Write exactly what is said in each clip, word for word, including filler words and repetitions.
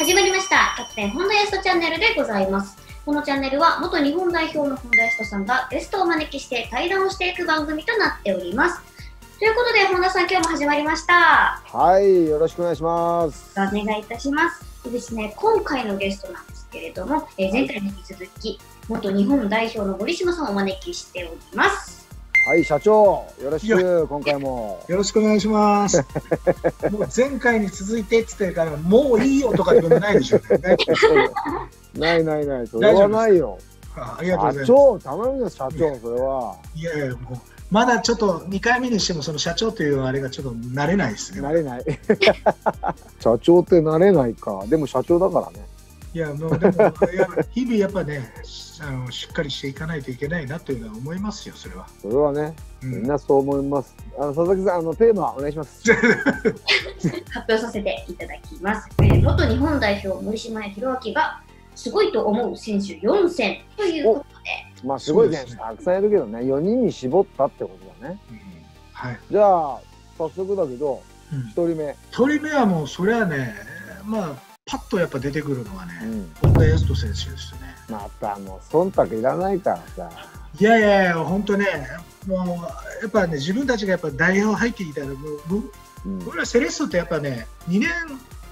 始まりました。キャプテン本田泰斗チャンネルでございます。このチャンネルは元日本代表の本田泰斗さんがゲストをお招きして対談をしていく番組となっております。ということで本田さん、今日も始まりました。はい、よろしくお願いします。お願いいたします。でですね、今回のゲストなんですけれども、えー、前回に引き続き元日本代表の森島さんをお招きしております。はい、社長、よろしく、今回も。よろしくお願いします。もう前回に続いてって言ってから、もういいよとか言うのないでしょうね。ないないない、それはないよ。あ、ありがとうございます。社長、たまらんです、社長、それは。いやいや、もう、まだちょっとにかいめにしても、その社長というあれがちょっと慣れないですね。慣れない。社長って慣れないか、でも社長だからね。いや、もう、でも、日々やっぱね、あの、しっかりしていかないといけないなというのは思いますよ、それは。それはね、みんなそう思います。あの、佐々木さん、あの、テーマお願いします。発表させていただきます。えー、元日本代表森島弘明がすごいと思う選手よんせんということで。まあ、すごい選手たくさんいるけどね、よにんに絞ったってことだね。うん、はい。じゃあ、早速だけど、ひとりめ。ひとりめはもう、それはね、まあ。パッとやっぱ出てくるのはね、本田泰斗選手ですね。またもう忖度いらないからさ。いやいやいや、本当ね、もうやっぱね、自分たちがやっぱ代表入ってきたら、もう、うん、僕らセレッソってやっぱね、にね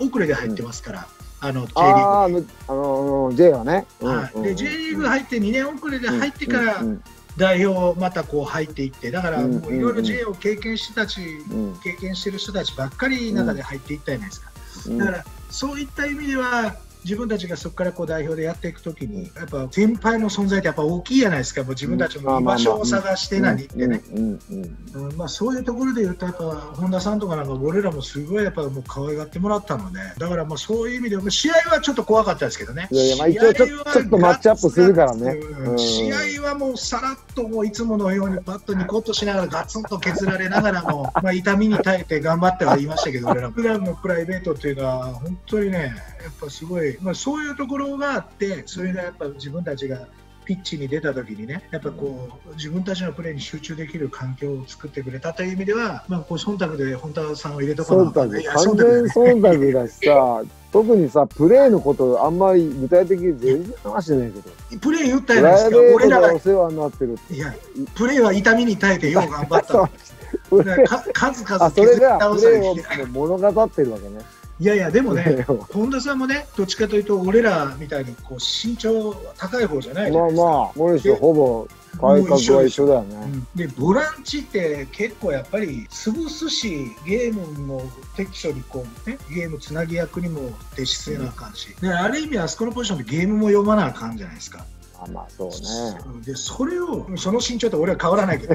ん遅れで入ってますから、うん、あの J リーグ。あの J はね。はい。で J リーグ入ってにねん遅れで入ってから。代表またこう入っていって、だからいろいろ J を経験してたち、うん、経験してる人たちばっかり中で入っていったじゃないですか。だからそういった意味では、自分たちがそこからこう代表でやっていくときに、やっぱ先輩の存在ってやっぱ大きいじゃないですか。もう自分たちも居場所を探して何ってね、まあそういうところで言うと、やっぱ本田さんとかなんか俺らもすごいやっぱもう可愛がってもらったので、だからまあそういう意味でも試合はちょっと怖かったですけどね。いやいや、まあ一応ちょっとマッチアップするからね。試合はもうさらっともういつものようにバッとニコッとしながらガツンと削られながらもまあ痛みに耐えて頑張ってはいましたけど、俺らも普段のプライベートっていうのは本当にね、やっぱすごい。まあそういうところがあって、それがやっぱ自分たちがピッチに出た時にね、やっぱこう自分たちのプレーに集中できる環境を作ってくれたという意味では、まあこう忖度で本田さんを入れとかな、完全忖度だしさ、特にさプレーのことあんまり具体的に全然話してないけど、プレー言ったじゃないですか。俺らがお世話になってる。いや、プレーは痛みに耐えてよう頑張った。数々それがプレーを物語ってるわけね。いやいや、でもね、本田さんもね、どっちかというと、俺らみたいにこう身長高い方じゃないじゃないですか。まあまあ、モリシュほぼ体格は一緒だよね。で、ボランチって結構やっぱり潰すし、ゲームの適所にこうね、ゲームつなぎ役にも徹しなあかんし、うん、で、ある意味、あそこのポジションでゲームも読まなあかんじゃないですか。あ、まあそうね。で、それを、その身長と俺は変わらないけど。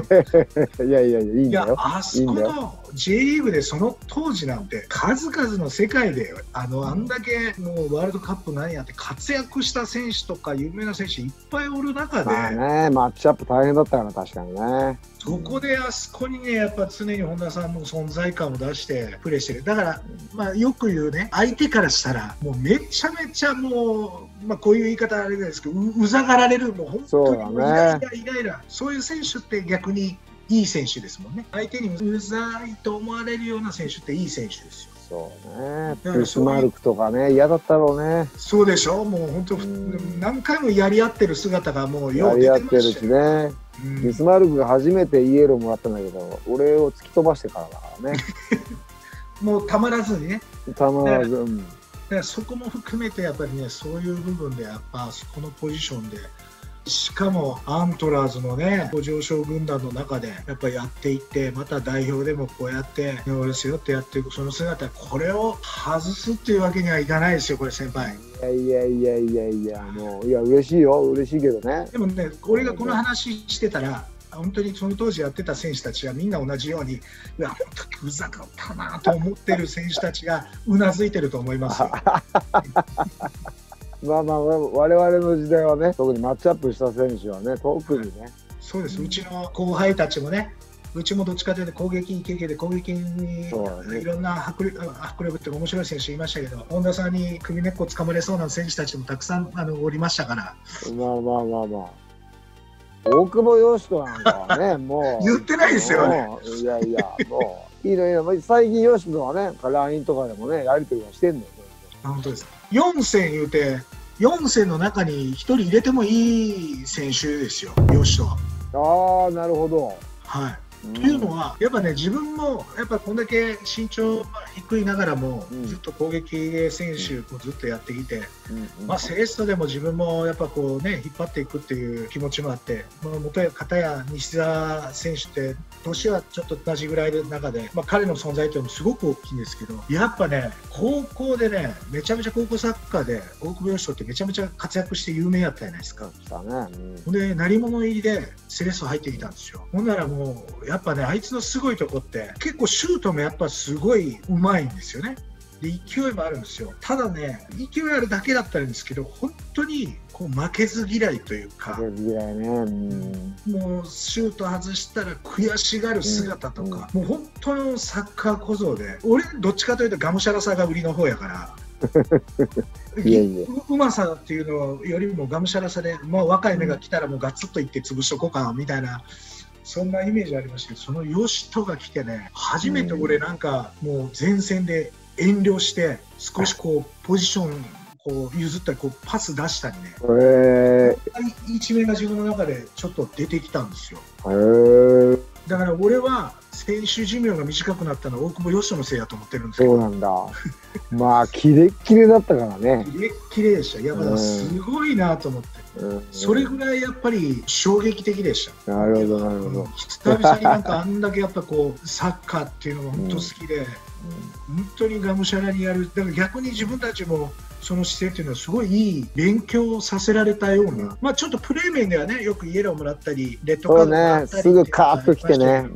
いやいやいや、いいんだよ。いや、あそこの J リーグでその当時なんて、数々の世界で、あの、あんだけ、もうワールドカップ何やって活躍した選手とか、有名な選手いっぱいおる中で。まあね、マッチアップ大変だったから、確かにね。そこであそこにね、やっぱ常に本田さんの存在感を出してプレーしてる。だから、まあよく言うね、相手からしたら、もうめちゃめちゃもう、まあこういう言い方あれですけど、う, うざがられる、もう本当にイライライライラ。そういう選手って逆にいい選手ですもんね。相手にうざいと思われるような選手っていい選手ですよ。そうね、プッシュマルクとかね、嫌だったろうね。そうでしょ、もう本当、うん、何回もやり合ってる姿がもうよう出てましたよ。やり合ってるしね。うん、ビスマルクが初めてイエローもらったんだけど、俺を突き飛ばしてからだからね。もうたまらずにね。たまらず。だからそこも含めてやっぱりね、そういう部分でやっぱそこのポジションで、しかもアントラーズのね、上昇軍団の中でやっぱりやっていって、また代表でもこうやって、俺ですよってやっていく、その姿、これを外すっていうわけにはいかないですよ、これ、先輩。いやいやいやいや、もう、いや、嬉しいよ、嬉しいけどね。でもね、俺がこの話してたら、本当にその当時やってた選手たちがみんな同じように、うわ、本当にうざかったなと思ってる選手たちが、うなずいてると思います。まあまあ我々の時代はね、特にマッチアップした選手はね、特にね、そうです、うん、うちの後輩たちもね、うちもどっちかというと攻撃経験で攻撃にいろんな迫力、迫力って面白い選手いましたけど、本田さんに首根っこつかまれそうな選手たちもたくさんあのおりましたから。まあまあまあまあ。大久保嘉人なんかはね、もう言ってないですよね。いやいや、もういいのいいの、最近嘉人はね、ラインとかでもね、やり取りはしてんのよ。本当です。よん戦言うて、よん戦の中にひとり入れてもいい選手ですよ、吉とは。あー、なるほど。はいというのは、やっぱね、自分もやっぱこんだけ身長低いながらも、うん、ずっと攻撃選手をずっとやってきて、うん、まあ、セレッソでも自分もやっぱこうね、引っ張っていくっていう気持ちもあって、元や片や西澤選手って、年はちょっと同じぐらいの中で、まあ、彼の存在というのもすごく大きいんですけど、やっぱね、高校でね、めちゃめちゃ高校サッカーで、大久保嘉人ってめちゃめちゃ活躍して有名やったじゃないですか。うん、で、鳴り物入りでセレッソ入ってきたんですよ。ほんならもうやっぱね、あいつのすごいとこって結構シュートもやっぱすごいうまいんですよね。で、勢いもあるんですよ。ただね、勢いあるだけだったんですけど、本当にこう負けず嫌いというか、負けず嫌いね、うん、もうシュート外したら悔しがる姿とか、うんうん、もう本当のサッカー小僧で、俺どっちかというとがむしゃらさが売りの方やから。いやいや、うまさっていうのよりもがむしゃらさで、もう若い目が来たらもうガツッといって潰しとこうかみたいな。そんなイメージありましたけど、その吉戸が来てね、初めて俺なんかもう前線で遠慮して少しこうポジションこう譲ったりこうパス出したりね、えー、一面が自分の中でちょっと出てきたんですよ。えー、だから俺は選手寿命が短くなったのは大久保嘉人のせいだと思ってるんですけど。そうなんだ。まあキレッキレだったからね。キレッキレでした。いや、まあ、すごいなと思って、うん、それぐらいやっぱり衝撃的でした。なるほどなるほど。久々になんかあんだけやっぱこうサッカーっていうのが本当好きで、うん、本当にがむしゃらにやる。だから逆に自分たちもその姿勢っていうのはすごいいい勉強をさせられたような、うん、まあちょっとプレー面ではね、よくイエローもらったりレッドカードもらったり、そうね、すぐカーッときてね、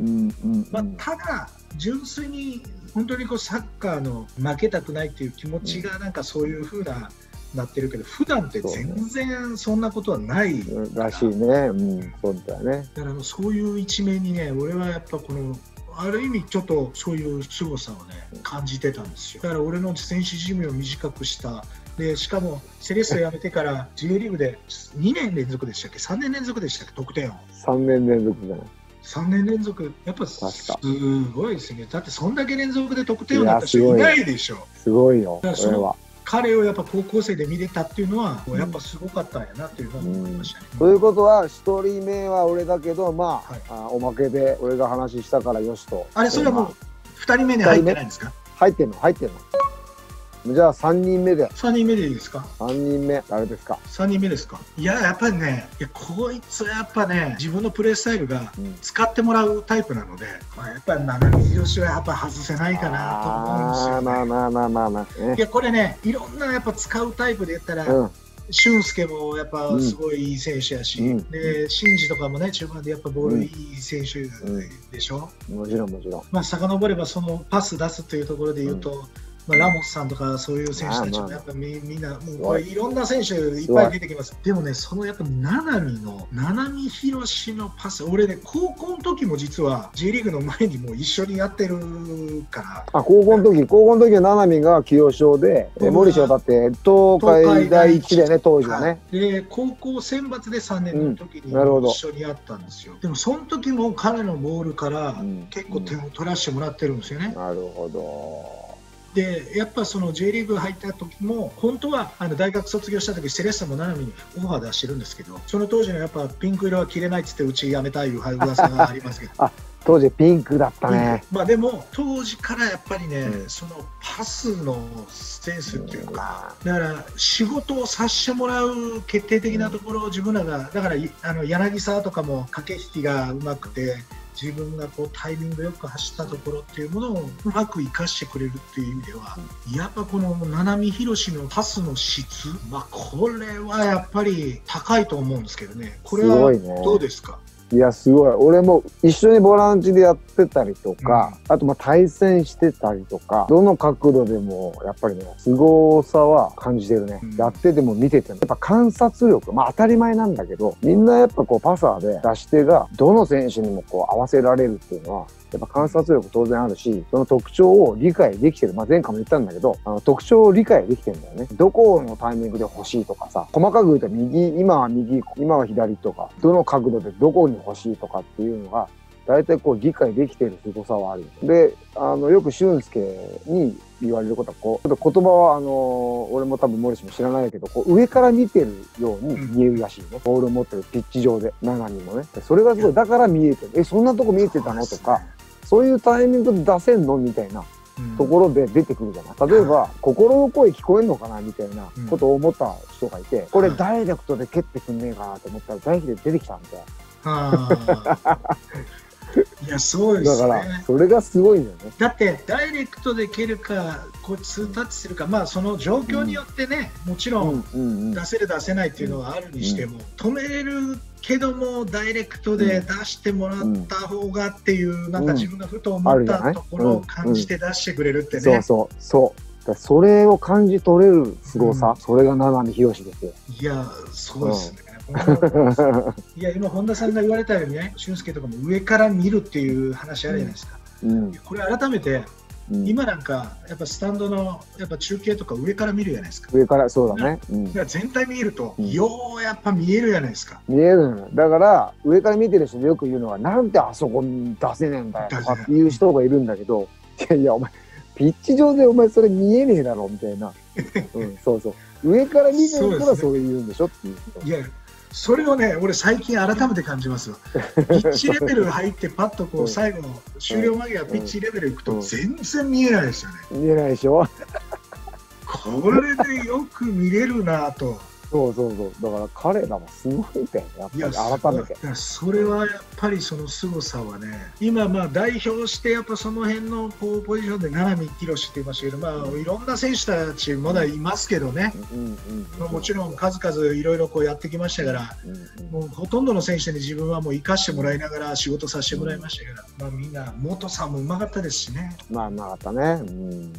まあ、ただ純粋に本当にこうサッカーの負けたくないっていう気持ちがなんかそういう風ななってるけど、普段って全然そんなことはないらしいね。うん、そうだね。だからそういう一面にね、俺はやっぱこのある意味ちょっとそういう凄さをね感じてたんですよ。だから俺の選手寿命を短くした。でしかもセレッソ辞めてから J リーグでにねん連続でしたっけ、さんねん連続でしたっけ、得点を。さんねん連続じゃない。さんねん連続、やっぱすごいですね。だってそんだけ連続で得点をなった人いないでしょ。すごいよ。だからそれは。彼をやっぱ高校生で見れたっていうのは、うん、やっぱすごかったんやなっていうふうに思いましたね。うん、ということはひとりめは俺だけど、まあ、はい、あおまけで俺が話したからよしと。あれ、それはもうふたりめに入ってないんですか？入ってんの入ってんの。じゃあさんにんめで。さんにんめでいいですか？さんにんめ誰ですか？さんにんめですか。いや、やっぱりね、いやこいつやっぱね、自分のプレースタイルが使ってもらうタイプなので、うん、まあやっぱり七海博はやっぱ外せないかなと思うんですよね。まあまあまあまあまあ、ね、いやこれね、いろんなやっぱ使うタイプで言ったら、うん、俊介もやっぱすごいいい選手やし、うん、で慎二とかもね、中盤でやっぱボールいい選手でしょ。うんうん、もちろんもちろん。まあ遡ればそのパス出すというところで言うと、うん、まあ、ラモスさんとかそういう選手たちもやっぱみんなもうこれいろんな選手いっぱい出てきます。でもね、そのやっぱ七海の七海博士のパス、俺ね高校の時も実は J リーグの前にもう一緒にやってるから。あ、高校の時、高校の時は七海が起用賞で、森翔だって東海第一でね、当時はね。で高校選抜でさんねんの時に一緒にやったんですよ。でもその時も彼のボールから結構点を取らせてもらってるんですよね。なるほど。でやっぱその J リーグ入った時も本当はあの大学卒業した時セレッソも七海にオファー出してるんですけど、その当時のやっぱピンク色は着れないっつってうち辞めたいう噂がありますけどあ、当時ピンクだったね。まあでも当時からやっぱりね、うん、そのパスのセンスっていうか、うん、だから仕事をさせてもらう決定的なところを自分らが、だからあの柳沢とかも駆け引きがうまくて。自分がこうタイミングよく走ったところっていうものをうまく生かしてくれるっていう意味では、やっぱこの七海博士のパスの質、まあ、これはやっぱり高いと思うんですけどね。これはどうですか？いやすごい。俺も一緒にボランチでやってたりとか、うん、あとまあ対戦してたりとか、どの角度でもやっぱりね凄さは感じてるね。うん、やってても見ててもやっぱ観察力、まあ当たり前なんだけど、みんなやっぱこうパサーで出し手がどの選手にもこう合わせられるっていうのはやっぱ観察力当然あるし、その特徴を理解できてる。まあ前回も言ったんだけど、あの特徴を理解できてるんだよね。どこのタイミングで欲しいとかさ、細かく言うと右、今は右、今は左とか、どの角度でどこに欲しいとかっていうのが、大体こう理解できてる凄さはある。で、あの、よく俊介に、言われることはこう、ちょっと言葉はあのー、俺も多分モリシも知らないけど、こう上から見てるように見えるらしいね、うん、ボールを持ってるピッチ上で、長にもね。それがすごい、だから見えてる、え、そんなとこ見えてたのとか、そういうタイミングで出せんのみたいなところで出てくるじゃない、うん、例えば心の声聞こえんのかなみたいなことを思った人がいて、うん、これダイレクトで蹴ってくんねえかなと思ったらダイレクトで出てきたみたいな。いや、すごいですね。だからそれがすごいんだよね。だってダイレクトで蹴るか、こうツータッチするか、まあその状況によってね、うん、もちろん出せる出せないっていうのはあるにしても、止めれるけどもダイレクトで出してもらった方がっていう、うん、なんか自分がふと思ったところを感じて出してくれるってね。そうそうそう。それを感じ取れる凄さ、うん、それが七海博士ですよ。いや、そうですね。いや、今本田さんが言われたようにね、俊介とかも上から見るっていう話あるじゃないですか。うん、これ改めて、うん、今なんかやっぱスタンドのやっぱ中継とか上から見るじゃないですか。上から、そうだね。うん、全体見えると、うん、ようやっぱ見えるじゃないですか。見えるの。だから上から見てる人でよく言うのは、なんであそこに出せねえんだよとかっていう人がいるんだけど、いやいやお前。ピッチ上でお前それ見えねえだろみたいな、うん、そうそう、上から見てるからそう言うんでしょっていう。いや、それをね、俺最近改めて感じますよ。ピッチレベル入ってパッとこう最後の終了間際ピッチレベルいくと全然見えないですよね。見えないでしょ。これでよく見れるなと。そうそうそう、だから彼らもすごいんだよ、やっぱり改めて。それはやっぱりその凄さはね、今まあ代表してやっぱその辺のこうポジションで七海博士って言いましたけど、まあいろんな選手たちまだいますけどね、もちろん数々いろいろこうやってきましたから、うん、もうほとんどの選手に自分はもう生かしてもらいながら仕事させてもらいましたから、うん、まあみんな元さんもうまかったですしね。まあうまかったね、うん。